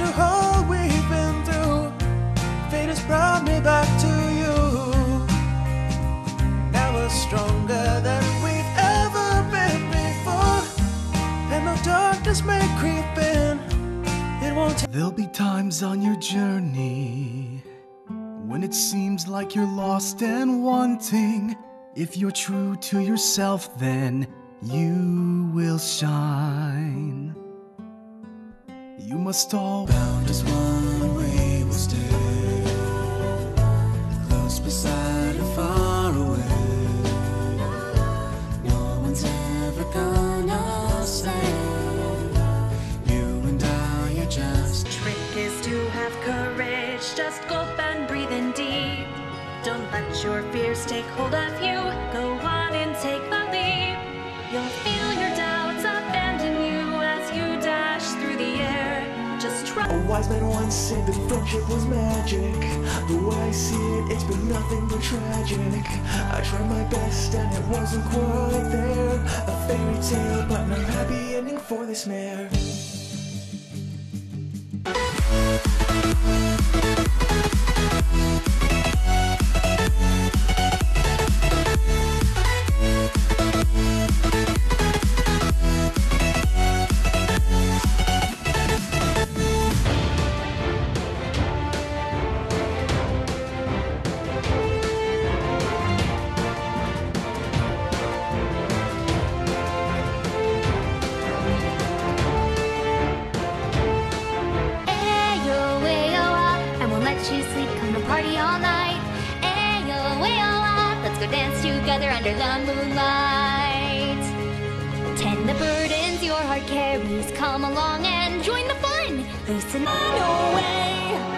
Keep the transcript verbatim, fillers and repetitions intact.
After all we've been through, fate has brought me back to you. Now we're stronger than we've ever been before, and no darkness may creep in. It won't. There'll be times on your journey when it seems like you're lost and wanting. If you're true to yourself, then you will shine. You must all bound as one, we will stay close beside or far away. No one's ever gonna say you and I are just. The trick is to have courage. Just go and breathe in deep. Don't let your fears take hold of you. Go on and take the leap. You'll feel your doubts abandon you as you dash through the air. Just try. A wise man once said that friendship was magic. The way I see it, it's been nothing but tragic. I tried my best and it wasn't quite there. A fairy tale, but no happy ending for this mare. You sleep, come to party all night. Ayo-ayo-ah, let's go dance together under the moonlight. Tend the burdens your heart carries, come along and join the fun. Loosen on your way.